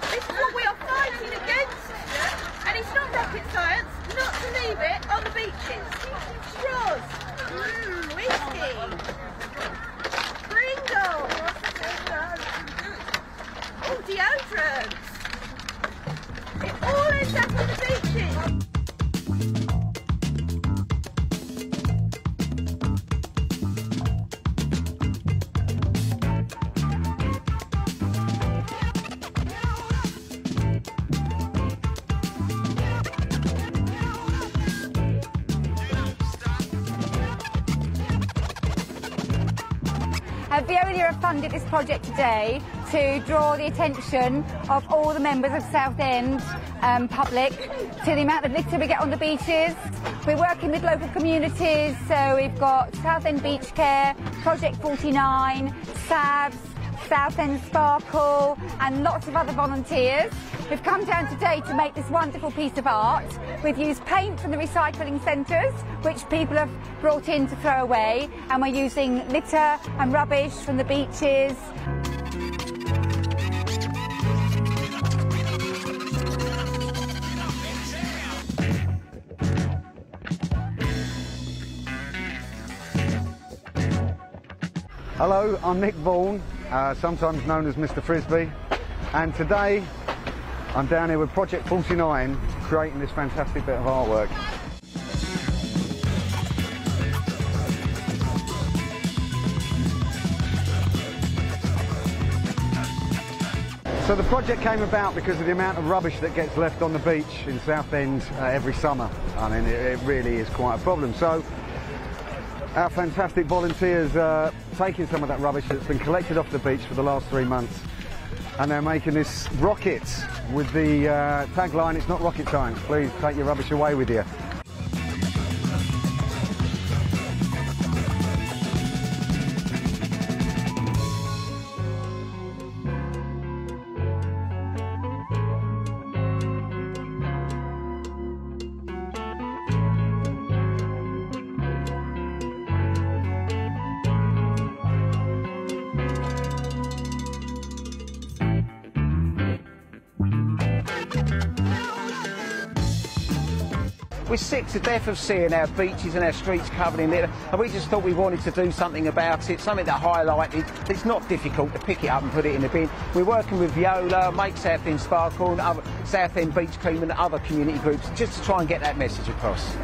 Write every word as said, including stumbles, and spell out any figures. This is what we are fighting against. And it's not rocket science not to leave it on the beaches. Straws, mm, whiskey, Pringles, oh, deodorants. It all ends up on the beaches. Veolia have funded this project today to draw the attention of all the members of Southend um, public to the amount of litter we get on the beaches. We're working with local communities, so we've got Southend Beach Care, Project forty-nine, S A V S, Southend Sparkle and lots of other volunteers. We've come down today to make this wonderful piece of art. We've used paint from the recycling centres, which people have brought in to throw away, and we're using litter and rubbish from the beaches. Hello, I'm Nick Vaughan, uh, sometimes known as Mister Frisbee, and today I'm down here with Project forty-nine, creating this fantastic bit of artwork. So the project came about because of the amount of rubbish that gets left on the beach in Southend uh, every summer. I mean, it, it really is quite a problem. So our fantastic volunteers are uh, taking some of that rubbish that's been collected off the beach for the last three months. And they're making this rocket with the uh, tagline, "It's not rocket science, please take your rubbish away with you." We're sick to death of seeing our beaches and our streets covered in litter, and we just thought we wanted to do something about it, something that highlighted it's not difficult to pick it up and put it in the bin. We're working with Veolia, Make Southend Sparkle, and other, Southend Beach Cream and other community groups just to try and get that message across.